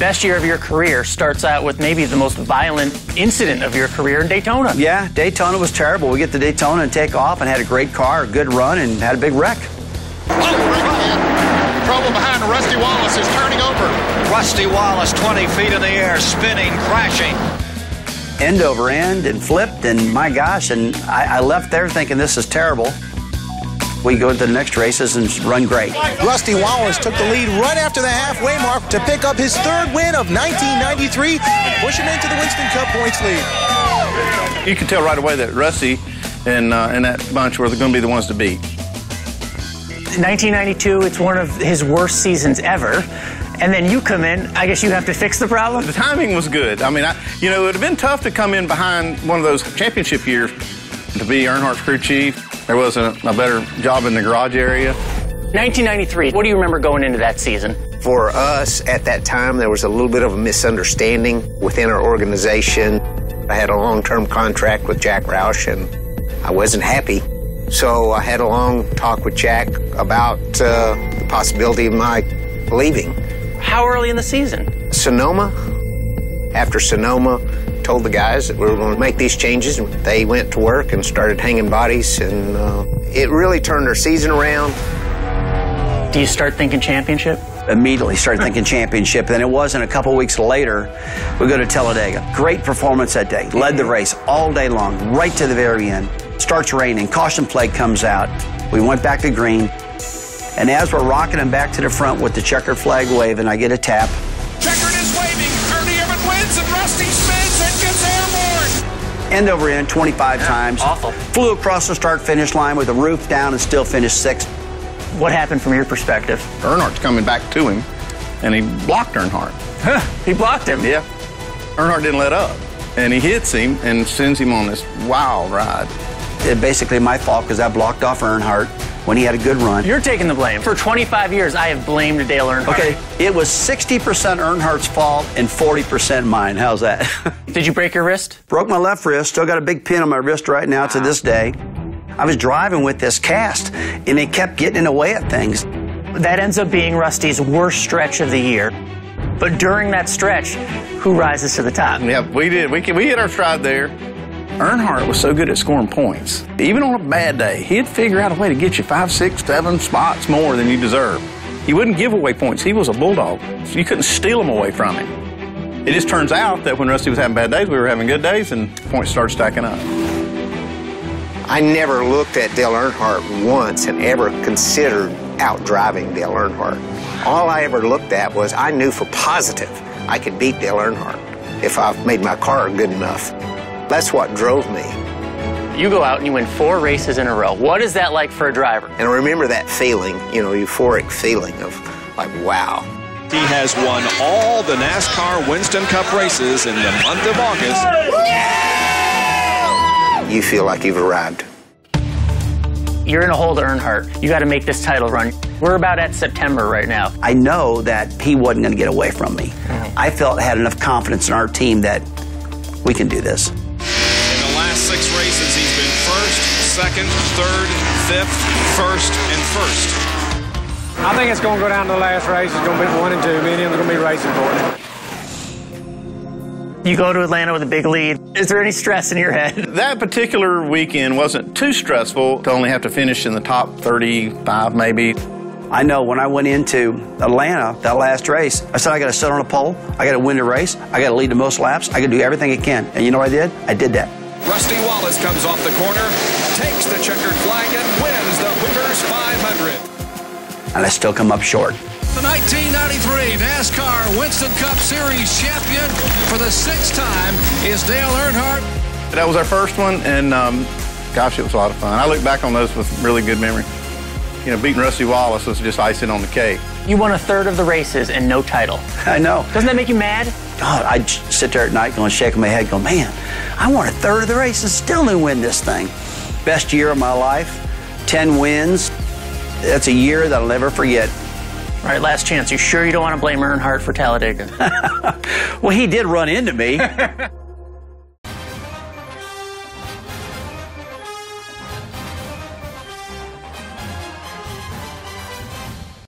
best year of your career starts out with maybe the most violent incident of your career in Daytona. Yeah, Daytona was terrible. We get to Daytona and take off and had a great car, a good run, and had a big wreck. Trouble behind Rusty Wallace is turning over. Rusty Wallace, 20 feet in the air, spinning, crashing. End over end and flipped, and my gosh, and I left there thinking this is terrible. We go to the next races and run great. Rusty Wallace took the lead right after the halfway mark to pick up his third win of 1993 and push him into the Winston Cup points lead. You could tell right away that Rusty and that bunch were going to be the ones to beat. 1992, it's one of his worst seasons ever. And then you come in, I guess you have to fix the problem? The timing was good. I mean, you know, it would have been tough to come in behind one of those championship years to be Earnhardt's crew chief. There wasn't a better job in the garage area. 1993, what do you remember going into that season? For us, at that time, there was a little bit of a misunderstanding within our organization. I had a long-term contract with Jack Roush, and I wasn't happy. So I had a long talk with Jack about the possibility of my leaving. How early in the season? Sonoma. After Sonoma, told the guys that we were going to make these changes. They went to work and started hanging bodies, and it really turned our season around. Do you start thinking championship? Immediately started thinking championship, and it wasn't a couple weeks later, we go to Talladega. Great performance that day, led the race all day long, right to the very end. Starts raining, caution flag comes out. We went back to green, and as we're rocking them back to the front with the checkered flag waving, I get a tap. Checkered is waving, Ernie Everett wins, and Rusty spins and gets airborne. End over end, 25 times. Awful. Flew across the start-finish line with the roof down and still finished sixth. What happened from your perspective? Earnhardt's coming back to him, and he blocked Earnhardt. Huh, he blocked him? Yeah. Earnhardt didn't let up, and he hits him and sends him on this wild ride. It's basically my fault because I blocked off Earnhardt when he had a good run. You're taking the blame. For 25 years, I have blamed Dale Earnhardt. Okay, it was 60% Earnhardt's fault and 40% mine. How's that? Did you break your wrist? Broke my left wrist. Still got a big pin on my wrist right now to this day. I was driving with this cast, and it kept getting in the way of things. That ends up being Rusty's worst stretch of the year. But during that stretch, who rises to the top? Yeah, we did. We hit our stride there. Earnhardt was so good at scoring points. Even on a bad day, he'd figure out a way to get you 5, 6, 7 spots more than you deserve. He wouldn't give away points. He was a bulldog. So you couldn't steal them away from him. It just turns out that when Rusty was having bad days, we were having good days, and points started stacking up. I never looked at Dale Earnhardt once and ever considered outdriving Dale Earnhardt. All I ever looked at was I knew for positive I could beat Dale Earnhardt if I made my car good enough. That's what drove me. You go out and you win 4 races in a row. What is that like for a driver? And I remember that feeling, you know, euphoric feeling of like, wow. He has won all the NASCAR Winston Cup races in the month of August. Yeah! You feel like you've arrived. You're in a hole to Earnhardt. You got to make this title run. We're about at September right now. I know that he wasn't going to get away from me. I felt I had enough confidence in our team that we can do this. Six races, he's been first, second, third, fifth, first, and first. I think it's going to go down to the last race. It's going to be 1 and 2. Me and him are going to be racing for it. You go to Atlanta with a big lead. Is there any stress in your head? That particular weekend wasn't too stressful to only have to finish in the top 35 maybe. I know when I went into Atlanta, that last race, I said I got to sit on a pole, I got to win the race, I got to lead the most laps, I got to do everything I can. And you know what I did? I did that. Rusty Wallace comes off the corner, takes the checkered flag, and wins the Hooters 500. And I still come up short. The 1993 NASCAR Winston Cup Series champion for the 6th time is Dale Earnhardt. That was our first one, and gosh, it was a lot of fun. I look back on those with really good memory. You know, beating Rusty Wallace was just icing on the cake. You won 1/3 of the races and no title. I know. Doesn't that make you mad? God, I'd sit there at night going, shaking my head, going, man, I won 1/3 of the race and still didn't win this thing. Best year of my life, 10 wins. That's a year that I'll never forget. All right, last chance. You sure you don't want to blame Earnhardt for Talladega? Well, he did run into me.